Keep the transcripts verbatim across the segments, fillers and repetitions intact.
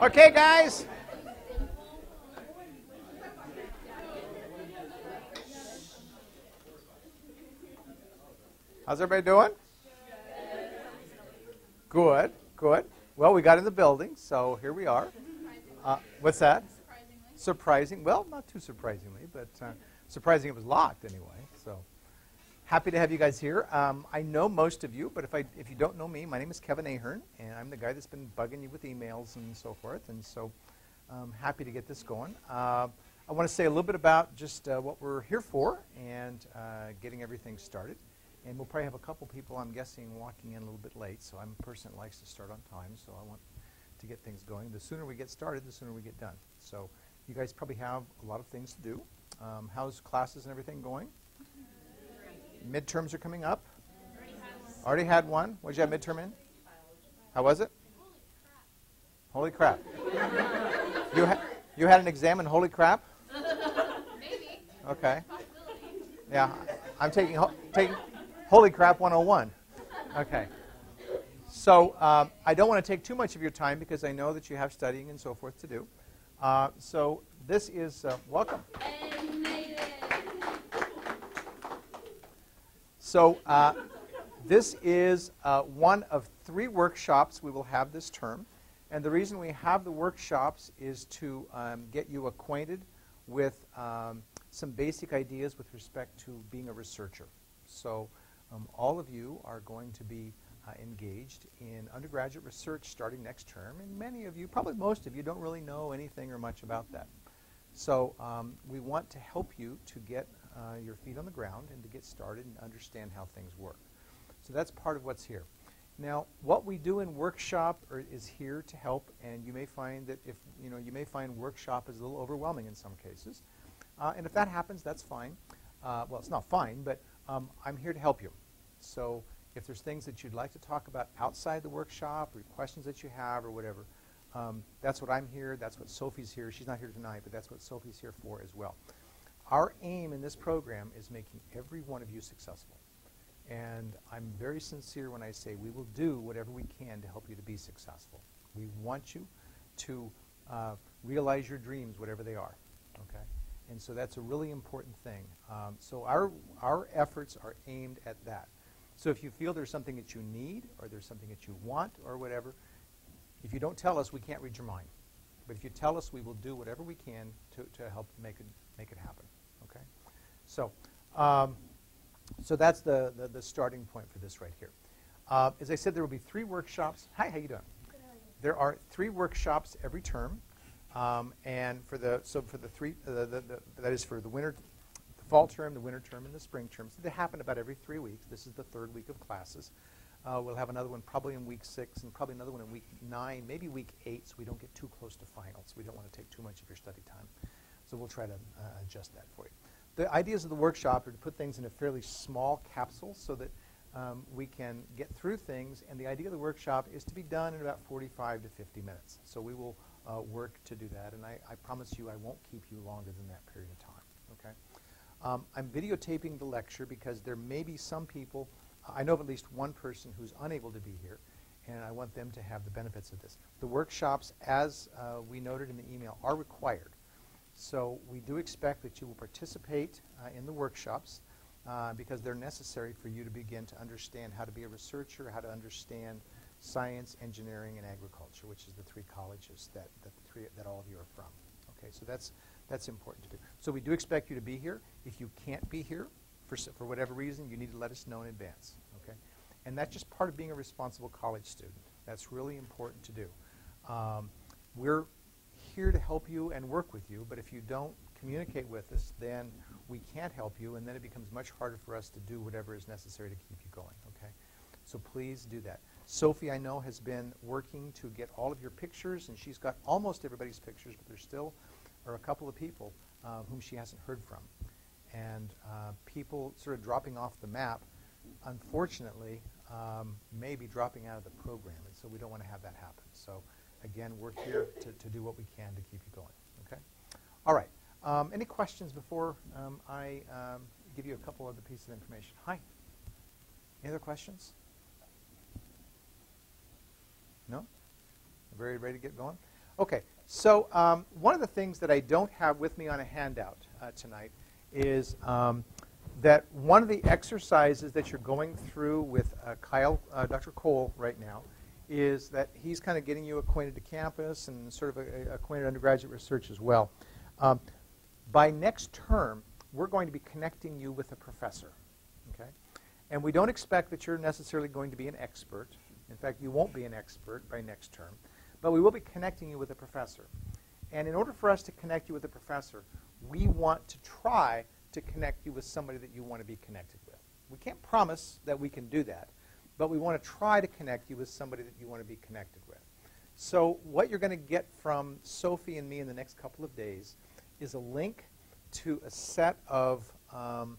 Okay, guys. How's everybody doing? Good, good. Well, we got in the building, so here we are. Uh, what's that? Surprisingly. Surprising. Well, not too surprisingly, but uh, surprising it was locked anyway. So happy to have you guys here. Um, I know most of you, but if I if you don't know me, my name is Kevin Ahern, and I'm the guy that's been bugging you with emails and so forth. And so I'm happy to get this going. Uh, I want to say a little bit about just uh, what we're here for and uh, getting everything started. And we'll probably have a couple people, I'm guessing, walking in a little bit late. So I'm a person that likes to start on time, so I want to get things going. The sooner we get started, the sooner we get done. So you guys probably have a lot of things to do. Um, how's classes and everything going? Great. Midterms are coming up. Already had, Already had one. What did you have midterm in? How was it? Holy crap. Holy crap. you, ha you had an exam in holy crap? Maybe. Okay. Yeah, I'm taking... Ho taking Holy crap one oh one. Okay. So um, I don't want to take too much of your time because I know that you have studying and so forth to do. Uh, so this is, uh, welcome. So uh, this is uh, one of three workshops we will have this term. And the reason we have the workshops is to um, get you acquainted with um, some basic ideas with respect to being a researcher. So Um, all of you are going to be uh, engaged in undergraduate research starting next term, and many of you, probably most of you, don't really know anything or much about that. So um, we want to help you to get uh, your feet on the ground and to get started and understand how things work. So that's part of what's here. Now, what we do in workshop er, is here to help, and you may find that if you know, you may find workshop is a little overwhelming in some cases, uh, and if that happens, that's fine. Uh, well, it's not fine, but Um, I'm here to help you. So if there's things that you'd like to talk about outside the workshop or questions that you have or whatever, um, that's what I'm here. That's what Sophie's here. She's not here tonight, but that's what Sophie's here for as well. Our aim in this program is making every one of you successful. And I'm very sincere when I say we will do whatever we can to help you to be successful. We want you to uh, realize your dreams, whatever they are. Okay? And so that's a really important thing. Um, so our, our efforts are aimed at that. So if you feel there's something that you need or there's something that you want or whatever, if you don't tell us, we can't read your mind. But if you tell us, we will do whatever we can to, to help make it, make it happen. Okay? So, um, so that's the, the, the starting point for this right here. Uh, as I said, there will be three workshops. Hi, how you doing? Good. There are three workshops every term. Um, and for the so for the three uh, the, the, the, that is for the winter, the fall term, the winter term, and the spring term. So they happen about every three weeks. This is the third week of classes. Uh, we'll have another one probably in week six, and probably another one in week nine, maybe week eight. So we don't get too close to finals. We don't want to take too much of your study time. So we'll try to uh, adjust that for you. The ideas of the workshop are to put things in a fairly small capsule so that um, we can get through things. And the idea of the workshop is to be done in about forty-five to fifty minutes. So we will. Uh, work to do that, and I, I promise you I won't keep you longer than that period of time, okay? Um, I'm videotaping the lecture because there may be some people, I know of at least one person who's unable to be here, and I want them to have the benefits of this. The workshops, as uh, we noted in the email, are required. So we do expect that you will participate uh, in the workshops uh, because they're necessary for you to begin to understand how to be a researcher, how to understand science, engineering, and agriculture, which is the three colleges that, that, the three, that all of you are from. Okay, so that's, that's important to do. So we do expect you to be here. If you can't be here for, for whatever reason, you need to let us know in advance. Okay? And that's just part of being a responsible college student. That's really important to do. Um, we're here to help you and work with you, but if you don't communicate with us, then we can't help you, and then it becomes much harder for us to do whatever is necessary to keep you going. Okay? So please do that. Sophie, I know, has been working to get all of your pictures, and she's got almost everybody's pictures, but there still are a couple of people uh, whom she hasn't heard from. And uh, people sort of dropping off the map, unfortunately, um, may be dropping out of the program, and so we don't want to have that happen. So again, we're here to, to do what we can to keep you going, okay? All right, um, any questions before um, I um, give you a couple other pieces of information? Hi, any other questions? No? Very ready to get going? Okay, so um, one of the things that I don't have with me on a handout uh, tonight is um, that one of the exercises that you're going through with uh, Kyle, uh, Doctor Cole right now, is that he's kind of getting you acquainted to campus and sort of a, a acquainted undergraduate research as well. Um, by next term, we're going to be connecting you with a professor, okay? And we don't expect that you're necessarily going to be an expert. In fact, you won't be an expert by next term, but we will be connecting you with a professor. And in order for us to connect you with a professor, we want to try to connect you with somebody that you want to be connected with. We can't promise that we can do that, but we want to try to connect you with somebody that you want to be connected with. So what you're going to get from Sophie and me in the next couple of days is a link to a set of um,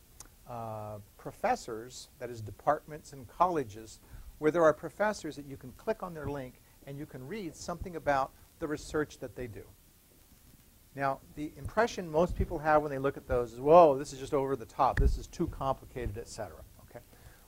uh, professors, that is departments and colleges, where there are professors that you can click on their link and you can read something about the research that they do. Now, the impression most people have when they look at those is, whoa, this is just over the top, this is too complicated, et cetera. Okay?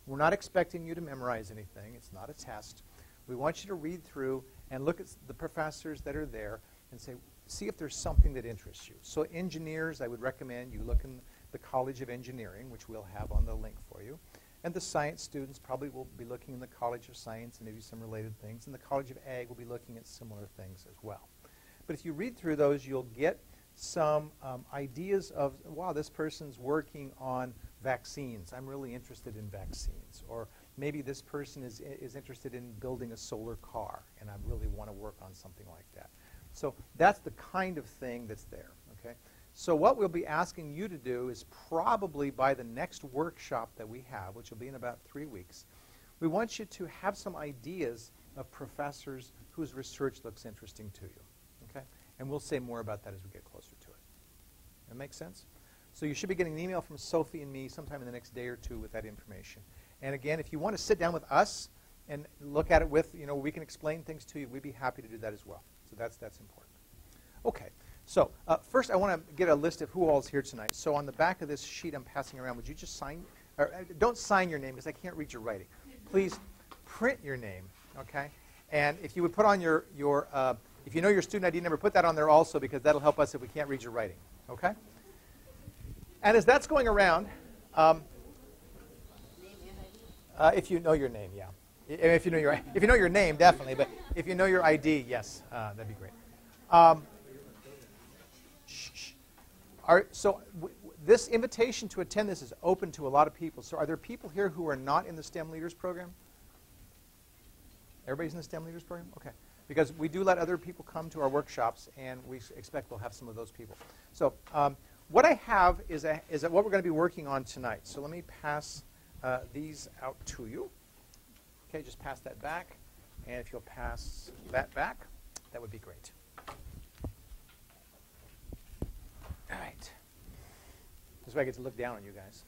We're not expecting you to memorize anything. It's not a test. We want you to read through and look at the professors that are there and say, see if there's something that interests you. So engineers, I would recommend you look in the College of Engineering, which we'll have on the link for you. And the science students probably will be looking in the College of Science and maybe some related things. And the College of Ag will be looking at similar things as well. But if you read through those, you'll get some um, ideas of, wow, this person's working on vaccines. I'm really interested in vaccines. Or maybe this person is, is interested in building a solar car, and I really want to work on something like that. So that's the kind of thing that's there. Okay? So what we'll be asking you to do is probably by the next workshop that we have, which will be in about three weeks, we want you to have some ideas of professors whose research looks interesting to you. Okay? And we'll say more about that as we get closer to it. That makes sense? So you should be getting an email from Sophie and me sometime in the next day or two with that information. And again, if you want to sit down with us and look at it with, you know, we can explain things to you, we'd be happy to do that as well. So that's, that's important. Okay. So uh, first, I want to get a list of who all is here tonight. So on the back of this sheet I'm passing around, would you just sign? Or, uh, don't sign your name because I can't read your writing. Please print your name, okay? And if you would put on your, your uh, if you know your student I D number, put that on there also because that'll help us if we can't read your writing, okay? And as that's going around, um, uh, if you know your name, yeah. If you know your, if you know your name, definitely. But if you know your I D, yes, uh, that'd be great. Um, Are, so w this invitation to attend this is open to a lot of people. So are there people here who are not in the STEM Leaders Program? Everybody's in the STEM Leaders Program? Okay. Because we do let other people come to our workshops, and we expect we'll have some of those people. So um, what I have is, a, is a, what we're going to be working on tonight. So let me pass uh, these out to you. Okay, just pass that back. And if you'll pass that back, that would be great. All right. This way I get to look down on you guys.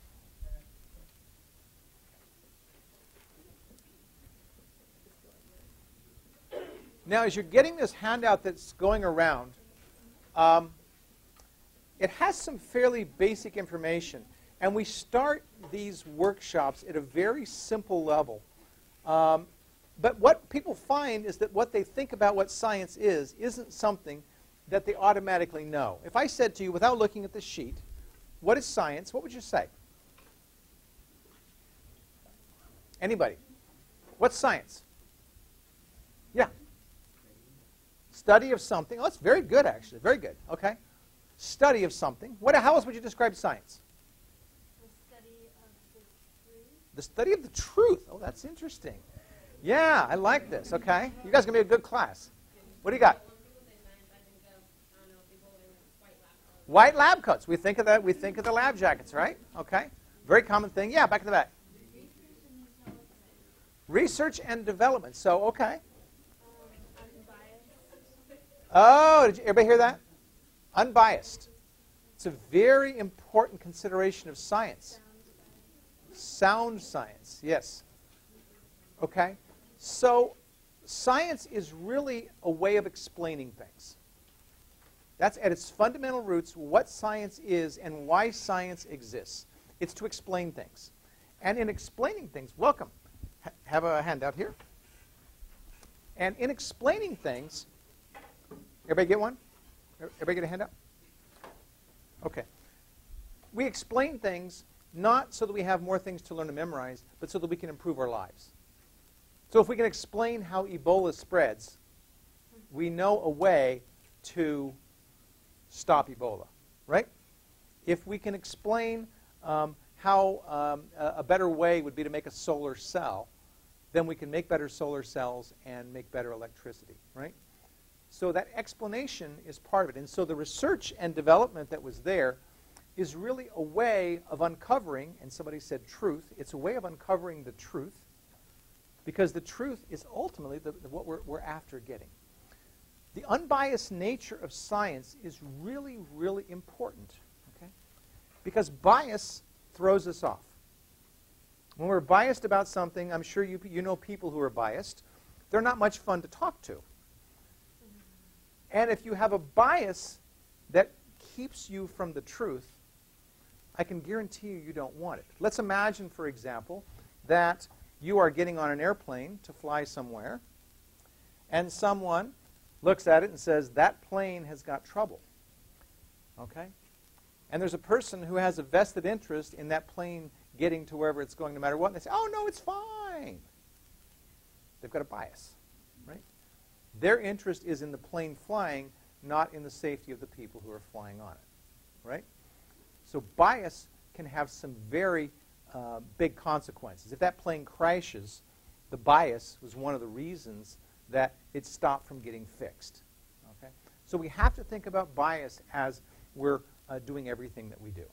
Now, as you're getting this handout that's going around, um, it has some fairly basic information. And we start these workshops at a very simple level. Um, but what people find is that what they think about what science is isn't something that they automatically know. If I said to you, without looking at the sheet, what is science, what would you say? Anybody? What's science? Yeah. Study of something. Oh, that's very good, actually. Very good. Okay. Study of something. What, how else would you describe science? The study of the truth. The study of the truth. Oh, that's interesting. Yeah, I like this. Okay. You guys are going to be a good class. What do you got? White lab coats. We think of that. We think of the lab jackets, right? Okay. Very common thing. Yeah, back to the back. Research and development. So, okay. Oh, did you, everybody hear that? Unbiased. It's a very important consideration of science. Sound science. Yes. Okay. So, science is really a way of explaining things. That's at its fundamental roots what science is and why science exists. It's to explain things. And in explaining things, welcome. Ha have a handout here. And in explaining things, Everybody get one? Everybody get a hand up? Okay. We explain things not so that we have more things to learn and memorize, but so that we can improve our lives. So if we can explain how Ebola spreads, we know a way to stop Ebola, right? If we can explain um, how um, a, a better way would be to make a solar cell, then we can make better solar cells and make better electricity, right? So that explanation is part of it. And so the research and development that was there is really a way of uncovering, and somebody said truth, it's a way of uncovering the truth, because the truth is ultimately the, the, what we're, we're after getting. The unbiased nature of science is really, really important, okay? Because bias throws us off. When we're biased about something, I'm sure you, you know people who are biased. They're not much fun to talk to. And if you have a bias that keeps you from the truth, I can guarantee you you don't want it. Let's imagine, for example, that you are getting on an airplane to fly somewhere, and someone looks at it and says, that plane has got trouble, okay? And there's a person who has a vested interest in that plane getting to wherever it's going no matter what, and they say, oh, no, it's fine. They've got a bias, right? Their interest is in the plane flying, not in the safety of the people who are flying on it, right? So bias can have some very uh, big consequences. If that plane crashes, the bias was one of the reasons that it stopped from getting fixed, okay? So we have to think about bias as we're uh, doing everything that we do,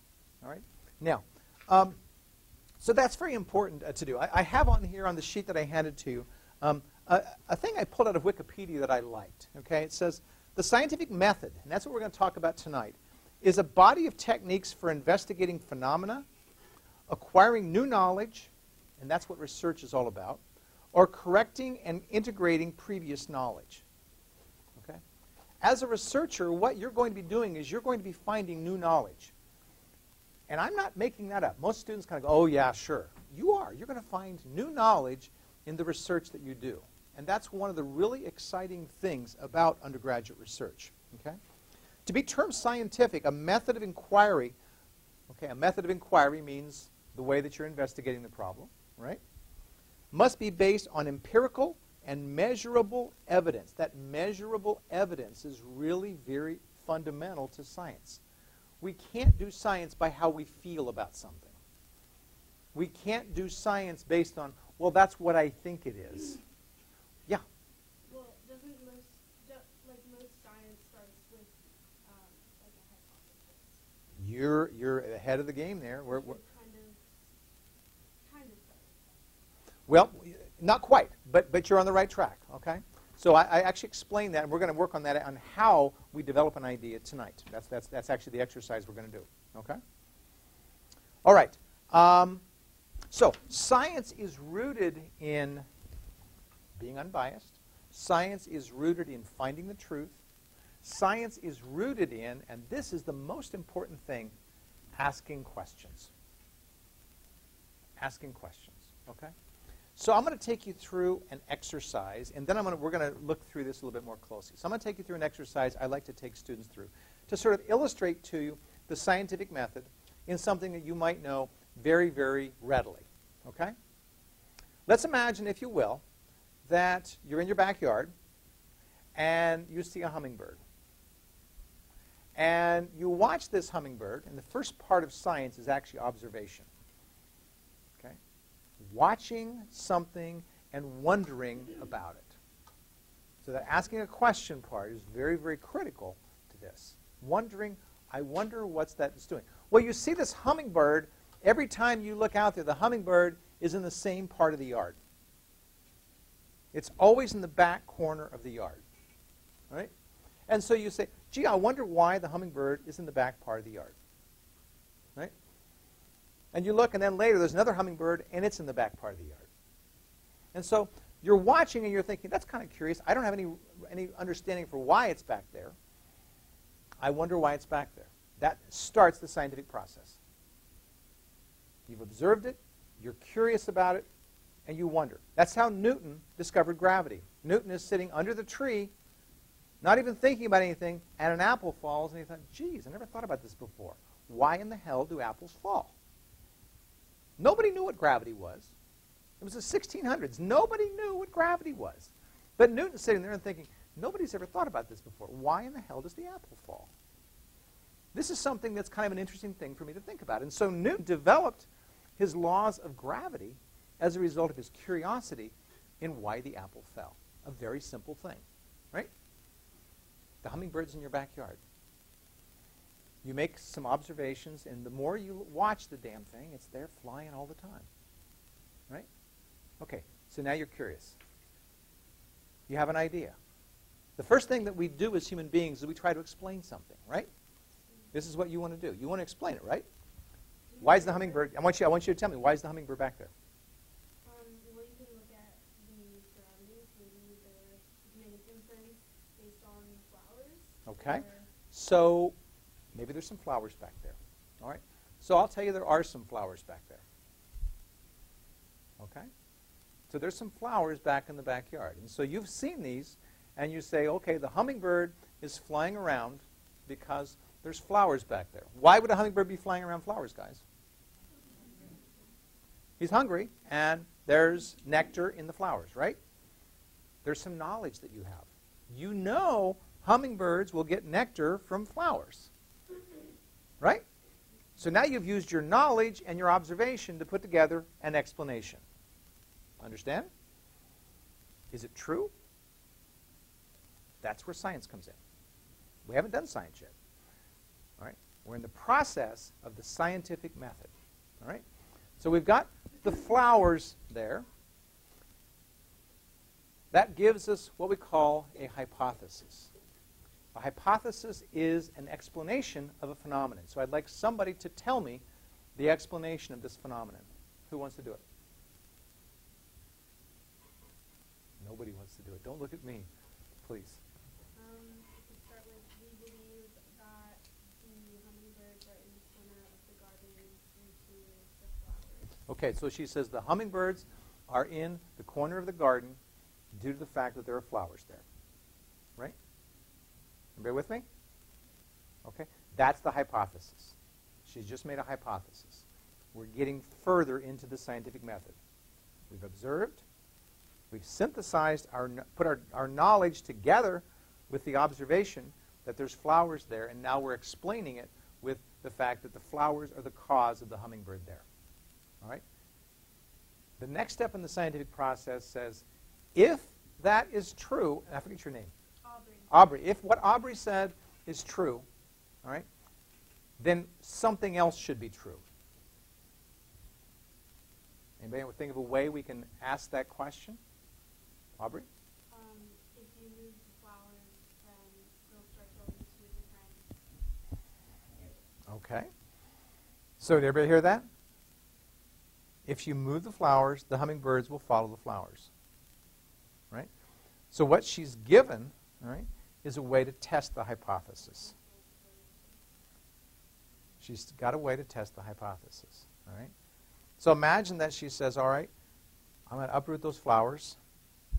all right? Now, um, so that's very important uh, to do. I, I have on here on the sheet that I handed to you um, a, a thing I pulled out of Wikipedia that I liked, okay? It says, the scientific method, and that's what we're going to talk about tonight, is a body of techniques for investigating phenomena, acquiring new knowledge, and that's what research is all about, or correcting and integrating previous knowledge, okay? As a researcher, what you're going to be doing is you're going to be finding new knowledge. And I'm not making that up. Most students kind of go, oh, yeah, sure. You are. You're going to find new knowledge in the research that you do. And that's one of the really exciting things about undergraduate research, okay? To be termed scientific, a method of inquiry, okay, a method of inquiry means the way that you're investigating the problem, right? Must be based on empirical and measurable evidence. That measurable evidence is really very fundamental to science. We can't do science by how we feel about something. We can't do science based on, well, that's what I think it is. Yeah? Well, doesn't most, like most science starts with um, like a hypothesis? You're, you're ahead of the game there. We're, we're Well, not quite, but, but you're on the right track, okay? So I, I actually explained that, and we're going to work on that, on how we develop an idea tonight. That's, that's, that's actually the exercise we're going to do, okay? All right. Um, so science is rooted in being unbiased. Science is rooted in finding the truth. Science is rooted in, and this is the most important thing, asking questions. Asking questions, okay? So I'm going to take you through an exercise, and then I'm going to, we're going to look through this a little bit more closely. So I'm going to take you through an exercise I like to take students through to sort of illustrate to you the scientific method in something that you might know very, very readily, okay? Let's imagine, if you will, that you're in your backyard, and you see a hummingbird. And you watch this hummingbird, and the first part of science is actually observation. Watching something and wondering about it. So that asking a question part is very, very critical to this. Wondering, I wonder what's that is doing. Well, you see this hummingbird, every time you look out there, the hummingbird is in the same part of the yard. It's always in the back corner of the yard, right? And so you say, gee, I wonder why the hummingbird is in the back part of the yard, right? And you look, and then later there's another hummingbird, and it's in the back part of the yard. And so you're watching, and you're thinking, that's kind of curious. I don't have any, any understanding for why it's back there. I wonder why it's back there. That starts the scientific process. You've observed it, you're curious about it, and you wonder. That's how Newton discovered gravity. Newton is sitting under the tree, not even thinking about anything, and an apple falls, and he thought, geez, I never thought about this before. Why in the hell do apples fall? Nobody knew what gravity was. It was the sixteen hundreds. Nobody knew what gravity was. But Newton's sitting there and thinking, nobody's ever thought about this before. Why in the hell does the apple fall? This is something that's kind of an interesting thing for me to think about. And so Newton developed his laws of gravity as a result of his curiosity in why the apple fell. A very simple thing, right? The hummingbirds in your backyard. You make some observations, and the more you watch the damn thing, it's there flying all the time, right? Okay, so now you're curious. You have an idea. The first thing that we do as human beings is we try to explain something, right? This is what you want to do. You want to explain it, right? Why is the hummingbird? I want you. I want you to tell me why is the hummingbird back there? Um, well, you can look at the surroundings, maybe the make an inference based on flowers. Okay. So maybe there's some flowers back there. All right. So I'll tell you there are some flowers back there. Okay. So there's some flowers back in the backyard, and so you've seen these, and you say, okay, the hummingbird is flying around because there's flowers back there. Why would a hummingbird be flying around flowers, guys? He's hungry, and there's nectar in the flowers, right? There's some knowledge that you have. You know hummingbirds will get nectar from flowers, right? So now you've used your knowledge and your observation to put together an explanation. Understand? Is it true? That's where science comes in. We haven't done science yet. All right? We're in the process of the scientific method. All right? So we've got the flowers there. That gives us what we call a hypothesis. A hypothesis is an explanation of a phenomenon. So I'd like somebody to tell me the explanation of this phenomenon. Who wants to do it? Nobody wants to do it. Don't look at me, please. Um, to start with, we believe that the hummingbirds are in the center of the garden into the flowers. Okay, so she says the hummingbirds are in the corner of the garden due to the fact that there are flowers there. Right? Everybody with me? Okay, that's the hypothesis. She's just made a hypothesis. We're getting further into the scientific method. We've observed. We've synthesized, our, put our, our knowledge together with the observation that there's flowers there, and now we're explaining it with the fact that the flowers are the cause of the hummingbird there. All right? The next step in the scientific process says, if that is true, and I forget your name. Aubrey. Aubrey. If what Aubrey said is true, all right, then something else should be true. Anybody think of a way we can ask that question? Aubrey? Um, if you move the flowers, then they'll start going to different areas. Okay. So did everybody hear that? If you move the flowers, the hummingbirds will follow the flowers. Right? So what she's given, right, is a way to test the hypothesis. She's got a way to test the hypothesis. All right? So imagine that she says, all right, I'm going to uproot those flowers.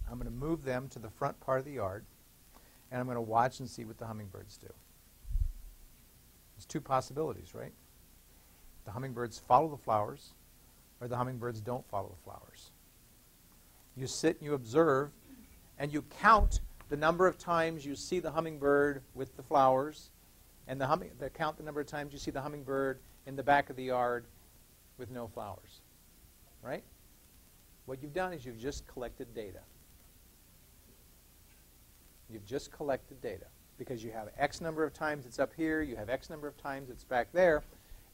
I'm going to move them to the front part of the yard, and I'm going to watch and see what the hummingbirds do. There's two possibilities, right? The hummingbirds follow the flowers, or the hummingbirds don't follow the flowers. You sit and you observe, and you count the number of times you see the hummingbird with the flowers, and the humming, the count the number of times you see the hummingbird in the back of the yard with no flowers, right? What you've done is you've just collected data. You've just collected data because you have X number of times it's up here, you have X number of times it's back there,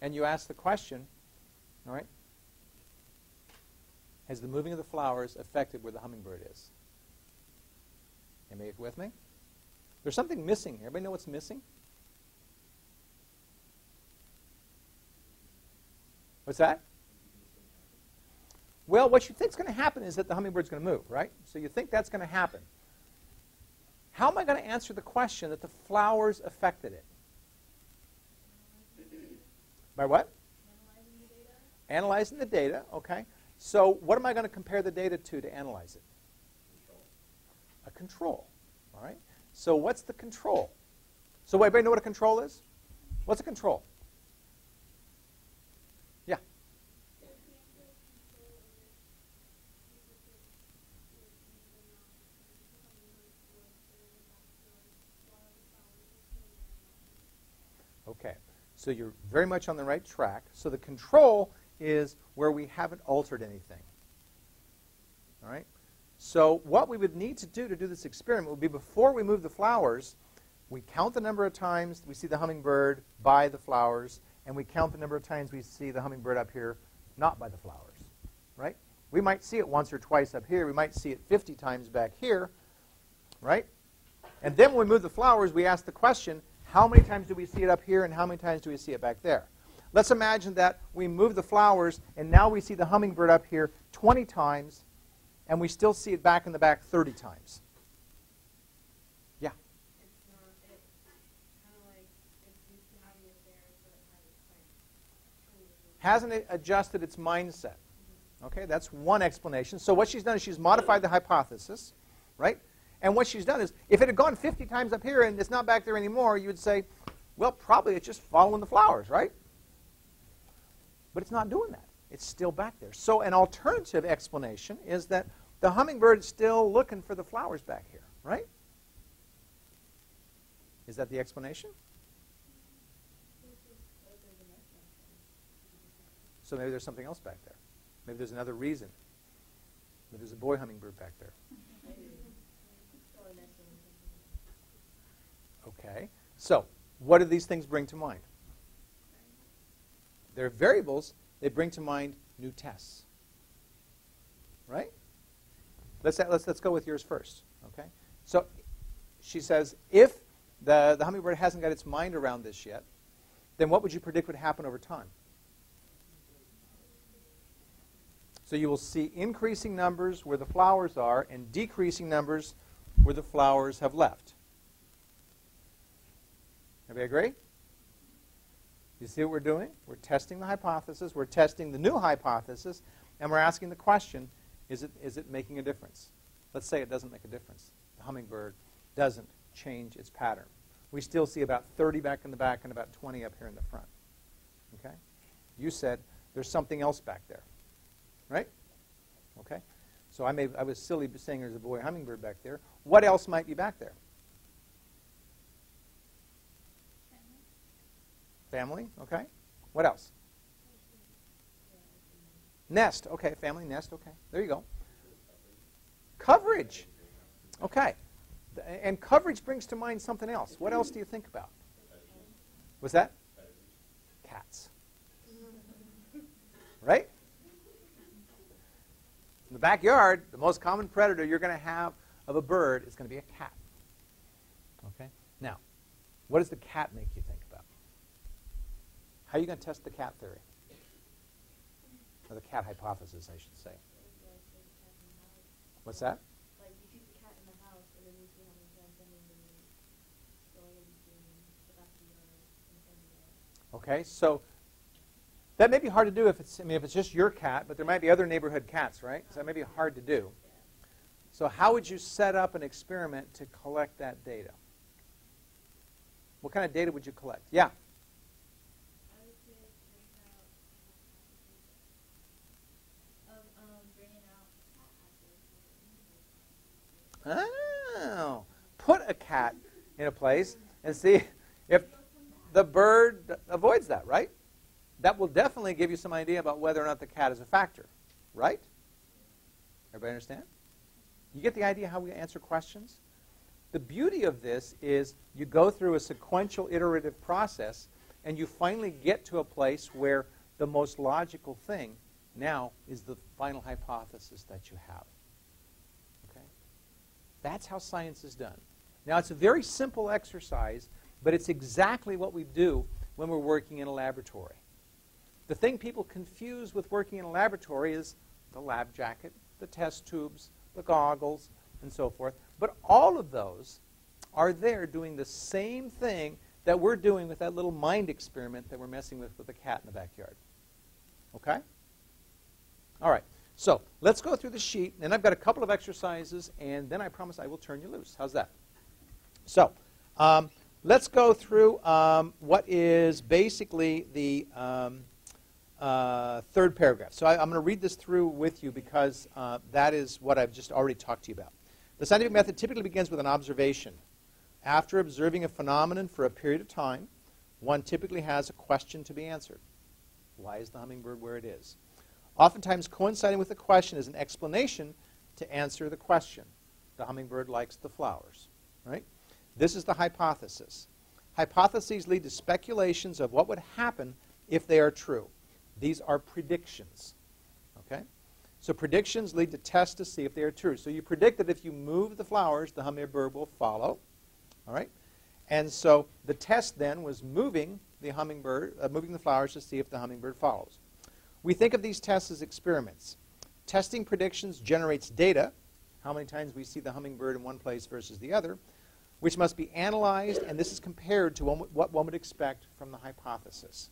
and you ask the question, all right, has the moving of the flowers affected where the hummingbird is? Anybody with me? There's something missing here. Everybody know what's missing? What's that? Well, what you think is going to happen is that the hummingbird's going to move, right? So you think that's going to happen. How am I going to answer the question that the flowers affected it? By what? Analyzing the data. Analyzing the data, okay. So what am I going to compare the data to to analyze it? Control. A control, all right? So what's the control? So everybody know what a control is? What's a control? Yeah. Okay. So you're very much on the right track. So the control is where we haven't altered anything. All right? So what we would need to do to do this experiment would be, before we move the flowers, we count the number of times we see the hummingbird by the flowers, and we count the number of times we see the hummingbird up here not by the flowers, right? We might see it once or twice up here. We might see it fifty times back here, right? And then when we move the flowers, we ask the question, how many times do we see it up here and how many times do we see it back there? Let's imagine that we move the flowers, and now we see the hummingbird up here twenty times, and we still see it back in the back thirty times. Yeah? It's not, it's kind of like it's used to having it there, but it hasn't, like, hasn't it adjusted its mindset? Mm-hmm. Okay, that's one explanation. So what she's done is she's modified the hypothesis, right? And what she's done is, if it had gone fifty times up here and it's not back there anymore, you would say, well, probably it's just following the flowers, right? But it's not doing that. It's still back there. So an alternative explanation is that the hummingbird is still looking for the flowers back here, right? Is that the explanation? So maybe there's something else back there. Maybe there's another reason. Maybe there's a boy hummingbird back there. Okay. So what do these things bring to mind? They're variables. They bring to mind new tests, right? Let's, let's, let's go with yours first, okay? So she says, if the, the hummingbird hasn't got its mind around this yet, then what would you predict would happen over time? So you will see increasing numbers where the flowers are and decreasing numbers where the flowers have left. Everybody agree? You see what we're doing? We're testing the hypothesis. We're testing the new hypothesis. And we're asking the question, is it, is it making a difference? Let's say it doesn't make a difference. The hummingbird doesn't change its pattern. We still see about thirty back in the back and about twenty up here in the front. Okay? You said there's something else back there, right? Okay? So I, may, I was silly saying there's a boy hummingbird back there. What else might be back there? Family, okay. What else? Nest, okay. Family, nest, okay. There you go. Coverage, okay. And coverage brings to mind something else. What else do you think about? What's that? Cats, right? In the backyard, the most common predator you're going to have of a bird is going to be a cat. Okay. Now, what does the cat make you think? How are you going to test the cat theory? Or the cat hypothesis, I should say. What's that? Like, you keep the cat in the house, and then you see how many times they're going to be back to your family. Okay, so that may be hard to do if it's, I mean, if it's just your cat, but there might be other neighborhood cats, right? So that may be hard to do. So how would you set up an experiment to collect that data? What kind of data would you collect? Yeah. Oh, put a cat in a place and see if the bird avoids that, right? That will definitely give you some idea about whether or not the cat is a factor, right? Everybody understand? You get the idea how we answer questions? The beauty of this is you go through a sequential iterative process and you finally get to a place where the most logical thing now is the final hypothesis that you have. That's how science is done. Now, it's a very simple exercise, but it's exactly what we do when we're working in a laboratory. The thing people confuse with working in a laboratory is the lab jacket, the test tubes, the goggles, and so forth. But all of those are there doing the same thing that we're doing with that little mind experiment that we're messing with with the cat in the backyard. Okay? All right. So let's go through the sheet, and I've got a couple of exercises, and then I promise I will turn you loose. How's that? So um, let's go through um, what is basically the um, uh, third paragraph. So I, I'm going to read this through with you because uh, that is what I've just already talked to you about. The scientific method typically begins with an observation. After observing a phenomenon for a period of time, one typically has a question to be answered. Why is the hummingbird where it is? Oftentimes, coinciding with the question is an explanation to answer the question. The hummingbird likes the flowers, right? This is the hypothesis. Hypotheses lead to speculations of what would happen if they are true. These are predictions, okay? So predictions lead to tests to see if they are true. So you predict that if you move the flowers, the hummingbird will follow, all right? And so the test then was moving the hummingbird, uh, moving the flowers to see if the hummingbird follows. We think of these tests as experiments. Testing predictions generates data, how many times we see the hummingbird in one place versus the other, which must be analyzed, and this is compared to one, what one would expect from the hypothesis.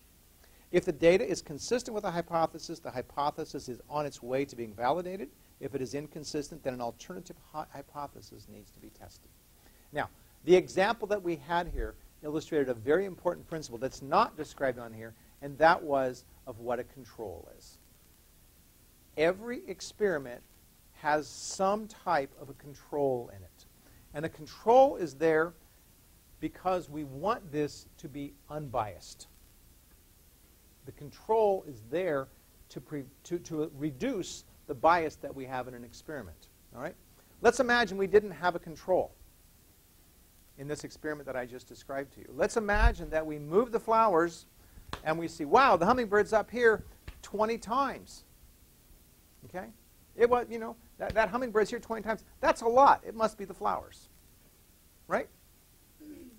If the data is consistent with the hypothesis, the hypothesis is on its way to being validated. If it is inconsistent, then an alternative hypothesis needs to be tested. Now, the example that we had here illustrated a very important principle that's not described on here, and that was of what a control is. Every experiment has some type of a control in it. And a control is there because we want this to be unbiased. The control is there to, pre to, to reduce the bias that we have in an experiment. All right? Let's imagine we didn't have a control in this experiment that I just described to you. Let's imagine that we move the flowers and we see, wow, the hummingbird's up here twenty times. Okay? It was, you know, that, that hummingbird's here twenty times. That's a lot. It must be the flowers, right?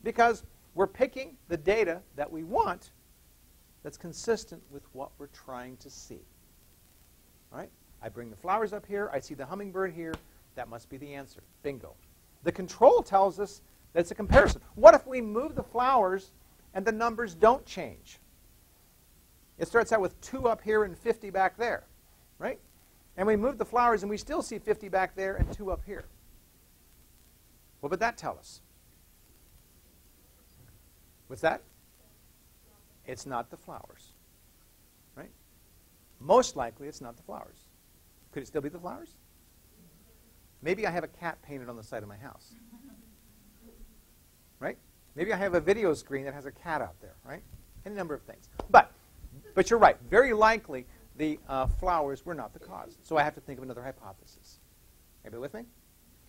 Because we're picking the data that we want that's consistent with what we're trying to see. All right? I bring the flowers up here. I see the hummingbird here. That must be the answer. Bingo. The control tells us that it's a comparison. What if we move the flowers and the numbers don't change? It starts out with two up here and fifty back there, right? And we move the flowers and we still see fifty back there and two up here. What would that tell us? What's that? It's not the flowers, right? Most likely it's not the flowers. Could it still be the flowers? Maybe I have a cat painted on the side of my house, right? Maybe I have a video screen that has a cat out there, right? Any number of things. But, but you're right, very likely the uh, flowers were not the cause. So I have to think of another hypothesis. Everybody with me?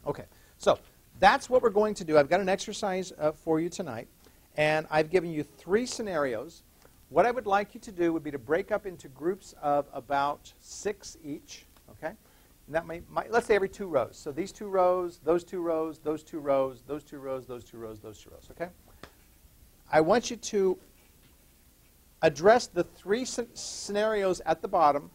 Okay. So that's what we're going to do. I've got an exercise uh, for you tonight. And I've given you three scenarios. What I would like you to do would be to break up into groups of about six each. Okay? And that might, might, let's say every two rows. So these two rows, those two rows, those two rows, those two rows, those two rows, those two rows. Okay? I want you to address the three scenarios at the bottom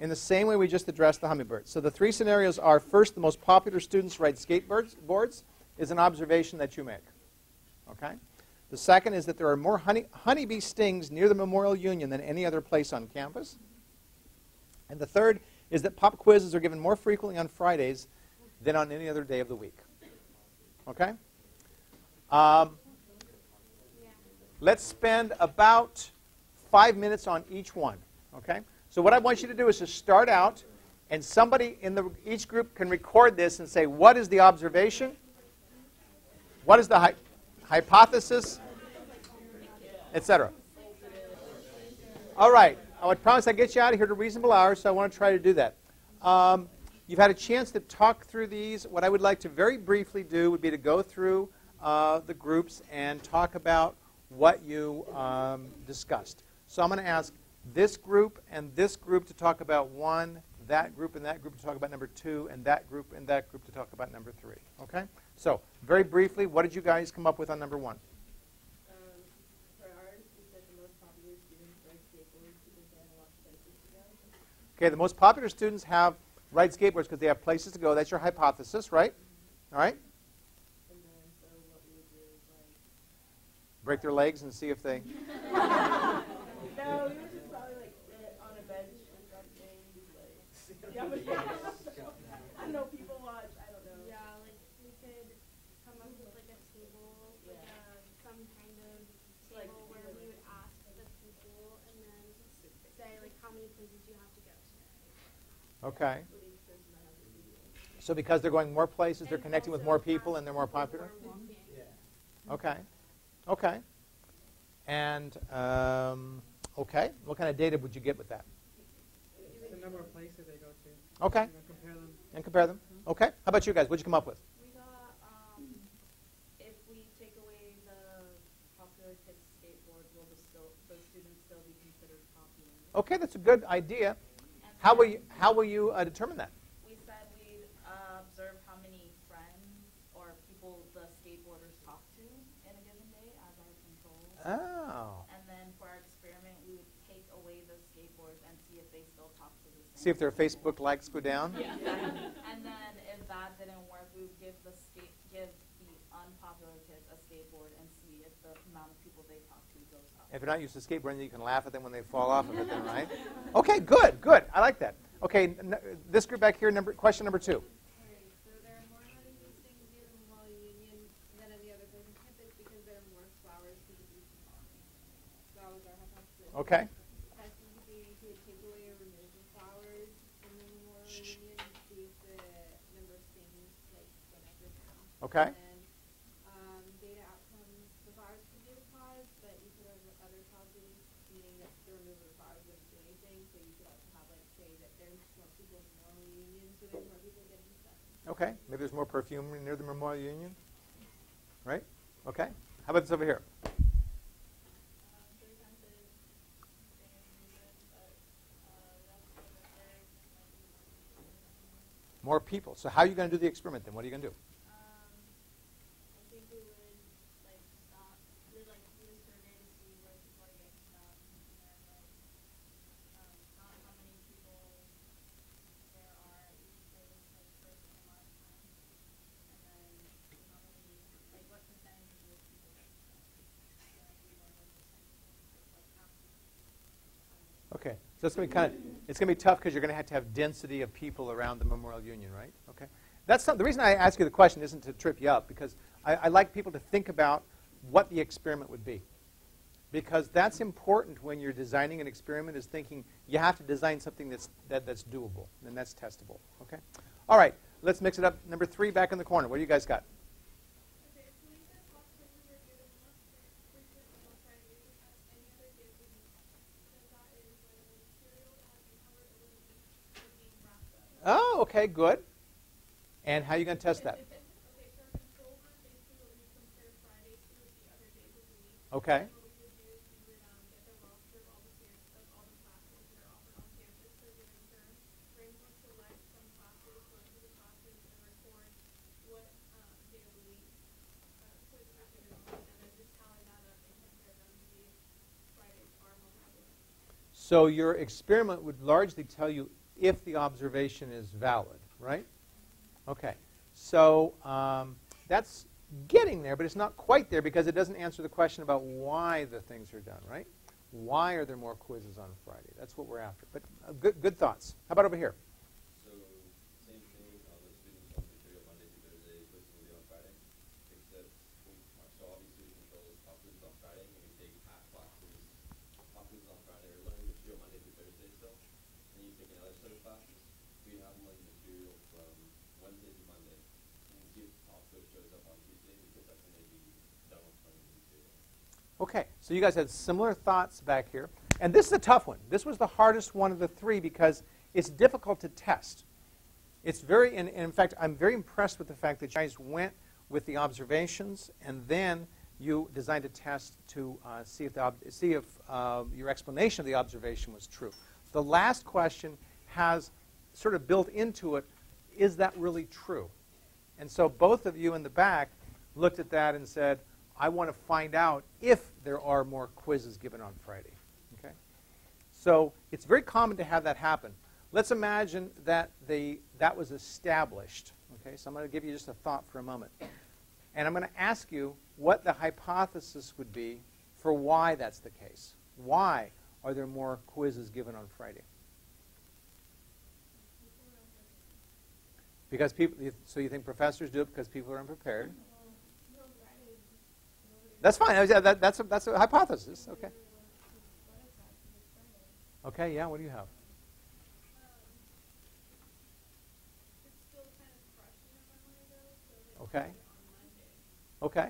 in the same way we just addressed the hummingbird. So the three scenarios are, first, the most popular students ride skateboards is an observation that you make. Okay? The second is that there are more honey, honeybee stings near the Memorial Union than any other place on campus. And the third is that pop quizzes are given more frequently on Fridays than on any other day of the week. Okay? Um, Let's spend about five minutes on each one, okay? So what I want you to do is to start out, and somebody in the, each group can record this and say, what is the observation? What is the hy hypothesis? Etc. All right. I would promise I'd get you out of here at a reasonable hour, so I want to try to do that. Um, you've had a chance to talk through these. What I would like to very briefly do would be to go through uh, the groups and talk about what you um, discussed. So I'm going to ask this group and this group to talk about one, that group and that group to talk about number two, and that group and that group to talk about number three. Okay? So very briefly, what did you guys come up with on number one? Um, for ours, we said the most popular students ride skateboards because they have a lot of places to go. Okay, the most popular students have ride skateboards because they have places to go. That's your hypothesis, right? Mm-hmm. All right? Break their legs and see if they... No, we were just probably like sit on a bench or something. Like, yeah, but yeah. I know people watch, I don't know. Yeah, like we could come up with like a many places you have to go to. Okay. So because they're going more places, they're connecting with more people, and they're more popular? Okay. Okay. And, um, okay. What kind of data would you get with that? The number of places they go to. Okay. And compare them. And compare them. Okay. How about you guys? What did you come up with? Okay, that's a good idea. How will you, how will you uh, determine that? We said we uh, observe how many friends or people the skateboarders talk to in a given day as our control. Oh. And then for our experiment, we would take away the skateboards and see if they still talk to the same. See if their Facebook likes go down. Yeah. And then if that didn't work, we would give the skate give the unpopular kids a skateboard and see if the amount of people they talk to goes up. If you're not used to skateboarding, you can laugh at them when they fall off of it, then, right? Okay, good, good. I like that. Okay, n this group back here, number, question number two. Okay, so there are more honeybees things in the Memorial Union than in the other places because there are more flowers to the bees. That was our hypothesis. Okay. That seems to be to take away or remove the flowers in the Memorial Union to see if the number of things like went up or down. Okay. Okay, maybe there's more perfume near the Memorial Union, right? Okay, how about this over here? More people. So how are you going to do the experiment then? What are you going to do? Okay, so it's going to be kind of, it's going to be tough because you're going to have to have density of people around the Memorial Union, right? Okay, that's not, the reason I ask you the question isn't to trip you up because I, I like people to think about what the experiment would be, because that's important when you're designing an experiment. Is thinking you have to design something that's that, that's doable and that's testable. Okay, all right, let's mix it up. Number three, back in the corner. What do you guys got? Oh, okay, good. And how are you going to test that? Okay. So your experiment would largely tell you if the observation is valid, right? Okay, so um, that's getting there, but it's not quite there because it doesn't answer the question about why the things are done, right? Why are there more quizzes on Friday? That's what we're after. But uh, good, good thoughts. How about over here? So, same thing, all the students on material Monday through Thursday, quizzes will be on Friday, except so all these students control pop quizzes on Friday, and you can take half pop quizzes, pop quizzes on Friday, or learn material Monday through Thursday still. And you take another set of classes, we have like material from Wednesday to Monday, and it also shows up on Tuesday because that's when they do double funding material. Okay, so you guys had similar thoughts back here. And this is a tough one. This was the hardest one of the three because it's difficult to test. It's very, and, and in fact, I'm very impressed with the fact that you guys went with the observations and then you designed a test to uh, see if, the ob see if uh, your explanation of the observation was true. The last question has sort of built into it, is that really true? And so both of you in the back looked at that and said, I want to find out if there are more quizzes given on Friday. Okay? So it's very common to have that happen. Let's imagine that the, that was established. Okay? So I'm going to give you just a thought for a moment. And I'm going to ask you what the hypothesis would be for why that's the case. Why are there more quizzes given on Friday? Because people, so you think professors do it because people are unprepared? That's fine. That, that's, a, that's a hypothesis. Okay. Okay, yeah, what do you have? Okay. Okay.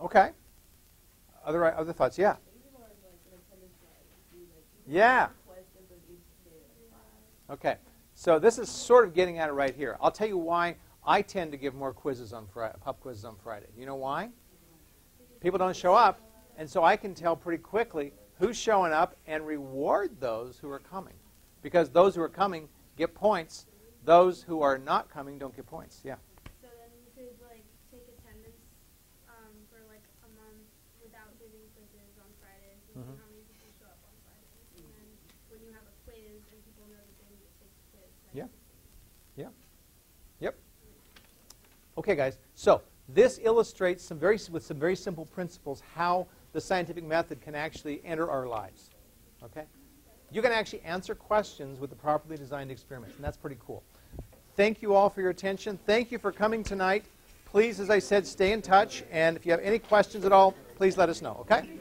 Okay. Other other thoughts? Yeah. Yeah. Okay. So this is sort of getting at it right here. I'll tell you why I tend to give more quizzes on Friday, pop quizzes on Friday. You know why? People don't show up, and so I can tell pretty quickly who's showing up and reward those who are coming, because those who are coming get points. Those who are not coming don't get points. Yeah. So then you could like take attendance um, for like a month without giving quizzes on Fridays. You mm-hmm. know how many people show up on Fridays, and then when you have a quiz and people know that they need to take the quiz. Yeah. Yeah. Yep. Okay, guys. So this illustrates some very with some very simple principles how the scientific method can actually enter our lives. Okay. You can actually answer questions with the properly designed experiments, and that's pretty cool. Thank you all for your attention. Thank you for coming tonight. Please, as I said, stay in touch, and if you have any questions at all, please let us know, okay?